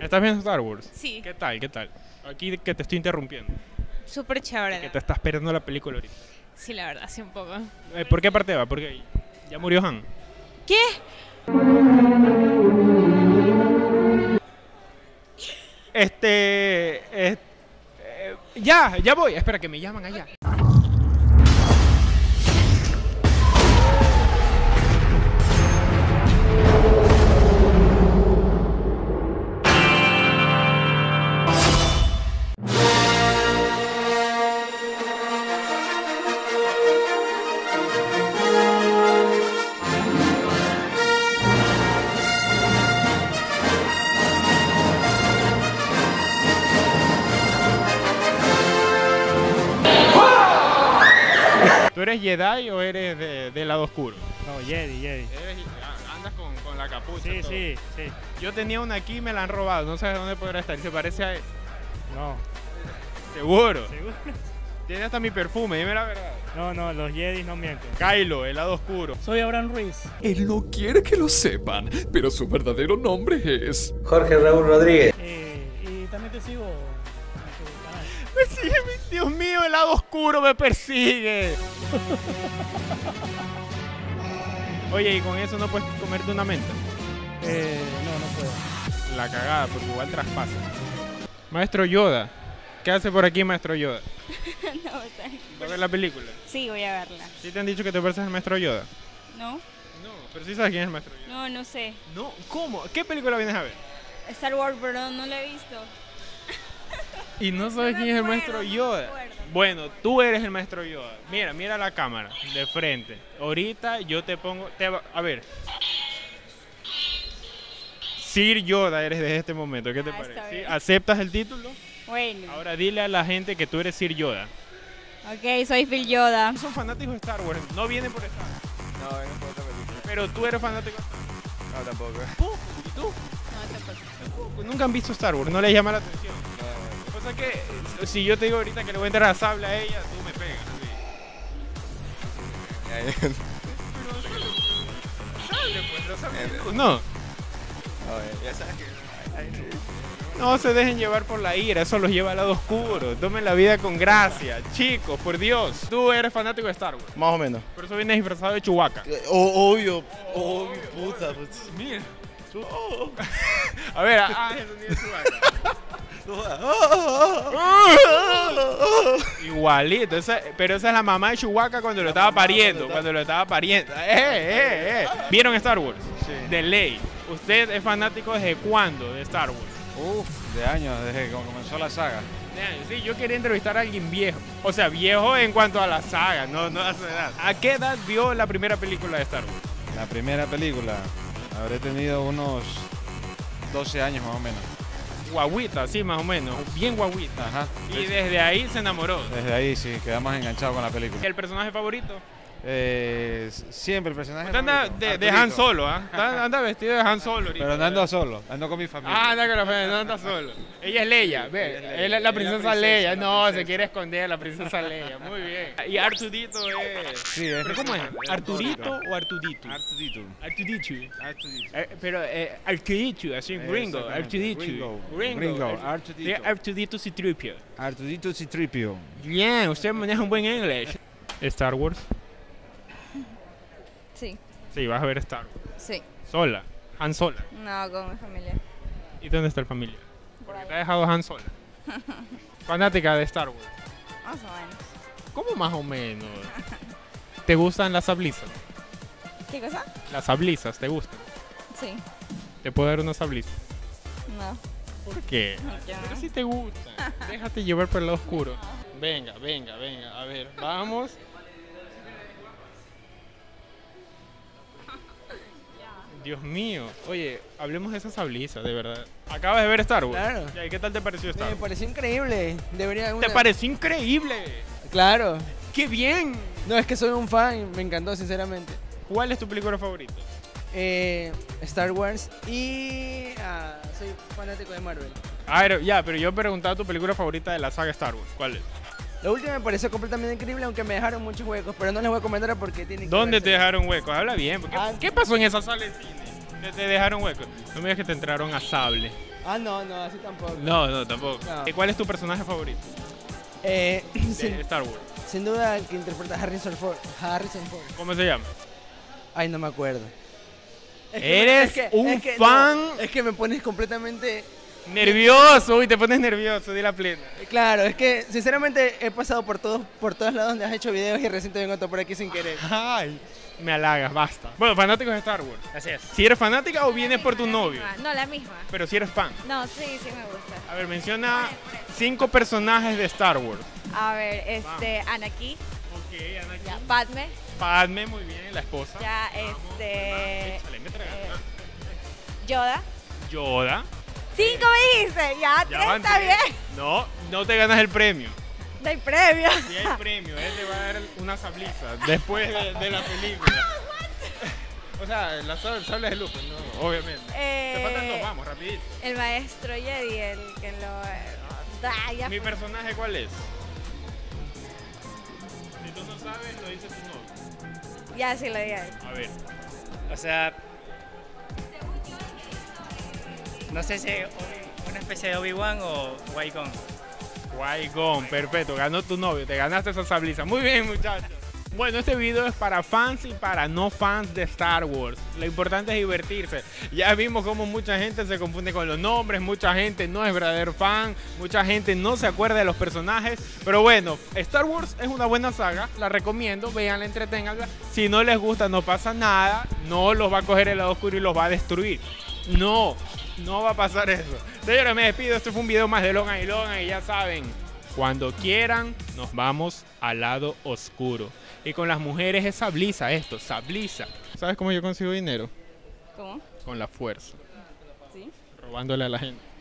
¿Estás viendo Star Wars? Sí. ¿Qué tal? ¿Qué tal? Aquí que te estoy interrumpiendo. Súper chévere. Que te estás perdiendo la película ahorita. Sí, la verdad, sí, un poco. ¿Por qué parte va? Porque ya murió Han. ¿Qué? Ya voy. Espera, que me llaman allá. Okay. ¿Tú eres Jedi o eres del lado oscuro? No, Jedi. Andas con la capucha. Sí, todo. Sí. Yo tenía una aquí y me la han robado. No sabes dónde podrá estar. ¿Se parece a esa? No. ¿Seguro? ¿Seguro? Tiene hasta mi perfume, dime la verdad. No, los Jedi no mienten. Kylo, el lado oscuro. Soy Abraham Ruiz. Él no quiere que lo sepan, pero su verdadero nombre es... Jorge Raúl Rodríguez. Y también te sigo... Me sigue, Dios mío, el lado oscuro me persigue. Oye, ¿y con eso no puedes comerte una menta? No puedo. La cagada, porque igual traspasa. Maestro Yoda, ¿qué hace por aquí, Maestro Yoda? ¿Vas a ver la película? Sí, voy a verla. ¿Sí te han dicho que te pareces al Maestro Yoda? No. No, pero sí sabes quién es el Maestro Yoda. No, no sé. No, ¿cómo? ¿Qué película vienes a ver? Star Wars, pero no la he visto. Y no sabes quién es el Maestro Yoda. Bueno, tú eres el Maestro Yoda. Mira la cámara de frente. Ahorita yo te pongo... a ver. Sir Yoda eres desde este momento. ¿Qué te parece? ¿Sí? ¿Aceptas el título? Bueno. Ahora dile a la gente que tú eres Sir Yoda. Ok, soy Phil Yoda. Son fanáticos de Star Wars. No vienen por Star Wars. No, vienen por otra película. Pero tú eres fanático de Star Wars. No, tampoco. ¿Y tú? No, tampoco. Nunca han visto Star Wars. No les llama la atención. O sea que si yo te digo ahorita que le voy a entrar a la sable a ella, tú me pegas. Sí. Pero sable, pues, no. No se dejen llevar por la ira, eso los lleva al lado oscuro. Tomen la vida con gracia, chicos, por Dios. Tú eres fanático de Star Wars. Más o menos. Por eso vienes disfrazado de Chewbacca. Obvio, puta. Mira. A ver, el sonido de Chewbacca. Igualito, pero esa es la mamá de Chewbacca cuando lo estaba pariendo. ¿Vieron Star Wars? Sí. De ley. ¿Usted es fanático desde cuándo de Star Wars? Uf, de años, desde que comenzó la saga. Sí, yo quería entrevistar a alguien viejo. O sea, viejo en cuanto a la saga, no a su edad. ¿A qué edad vio la primera película de Star Wars? La primera película, habré tenido unos 12 años más o menos. Guaguita, sí, más o menos, bien guaguita. Ajá. Y desde ahí se enamoró. Desde ahí, sí, quedamos enganchados con la película. ¿El personaje favorito? Siempre el personaje favorito. De Han Solo, ¿ah? Anda vestido de Han Solo. Ahorita. Pero no ando solo, ando con mi familia. Anda con la familia, no anda solo. Ella es Leia, ve, es la princesa Leia. No, se quiere esconder la princesa Leia, muy bien. Y Arturito es... Sí, es... ¿Pero cómo es? ¿Arturito o Arturito? Arturito. Pero Arturito, así en gringo. Arturito. Arturito y Tripio. Arturito y Tripio. Bien, usted maneja un buen inglés. Star Wars. Sí. Sí, vas a ver Star Wars. Sí. ¿Sola? ¿Han sola? No, con mi familia. ¿Y dónde está la familia? Porque te ha dejado Han sola. ¿Fanática de Star Wars? Más o menos. ¿Cómo más o menos? ¿Te gustan las sablizas? ¿Qué cosa? Las sablizas, ¿te gustan? Sí. ¿Te puedo dar una sabliza? No. ¿Por qué? Okay. Pero sí te gustan. Déjate llevar por el lado oscuro. No. Venga. A ver, vamos. Dios mío, oye, hablemos de esa sabliza, de verdad. Acabas de ver Star Wars. Claro. ¿Y qué tal te pareció Star Wars? Me pareció increíble. ¿Te pareció increíble? Claro. ¡Qué bien! No, es que soy un fan, me encantó, sinceramente. ¿Cuál es tu película favorita? Star Wars y... soy fanático de Marvel. Pero yo preguntaba tu película favorita de la saga Star Wars. ¿Cuál es? La última me pareció completamente increíble, aunque me dejaron muchos huecos, pero no les voy a comentar porque tienen que... ¿Dónde te dejaron huecos? Habla bien. ¿Qué pasó en esa sala de cine? Te dejaron huecos. No me digas que te entraron a sable. Ah, no, no, así tampoco. No, no, tampoco. No. ¿Cuál es tu personaje favorito? De Star Wars. Sin duda el que interpreta Harrison Ford. ¿Cómo se llama? Ay, no me acuerdo. Es que, ¿eres un fan? No, es que me pones completamente... nervioso, uy, te pones nervioso, di la plena. Claro, es que sinceramente he pasado por todos lados donde has hecho videos y recién te vengo todo por aquí sin querer. Ay, me halagas, basta. Bueno, fanáticos de Star Wars. Así es. ¿Si eres fanática o vienes por tu novio? No, la misma. Pero si eres fan. No, sí, sí me gusta. A ver, menciona 5 personajes de Star Wars. A ver, Anakin. Ok, Anakin. Ya, Padme. Padme, muy bien, la esposa. Ya, vamos, Yoda. 5 me dijiste, ya 3 está bien. No, no te ganas el premio. No hay premio. Sí hay premio, él le va a dar una sabliza después de la película. O sea, la sable de luz, no, obviamente. Te faltan 2, vamos, rapidito. El maestro Jedi, el que lo da ya. ¿Mi personaje cuál es? Si tú no sabes, lo dices tú no. Ya, sí lo dije. A ver, o sea... no sé si una especie de Obi-Wan o Qui-Gon. Qui-Gon, perfecto. Ganó tu novio, te ganaste esa sabliza. Muy bien, muchachos. Bueno, este video es para fans y para no fans de Star Wars. Lo importante es divertirse. Ya vimos cómo mucha gente se confunde con los nombres, mucha gente no es verdadero fan, mucha gente no se acuerda de los personajes. Pero bueno, Star Wars es una buena saga, la recomiendo, véanla, entreténganla. Si no les gusta, no pasa nada, no los va a coger el lado oscuro y los va a destruir. No. No va a pasar eso. Señores, me despido. Este fue un video más de Logan y Logan. Y ya saben, cuando quieran, nos vamos al lado oscuro. Y con las mujeres es sabliza esto, sabliza. ¿Sabes cómo yo consigo dinero? ¿Cómo? Con la fuerza. ¿Sí? Robándole a la gente.